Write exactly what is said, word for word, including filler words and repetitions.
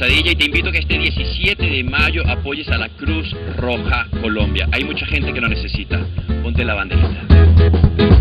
Calzadilla, y te invito a que este diecisiete de mayo apoyes a la Cruz Roja Colombia. Hay mucha gente que lo necesita. Ponte la banderita.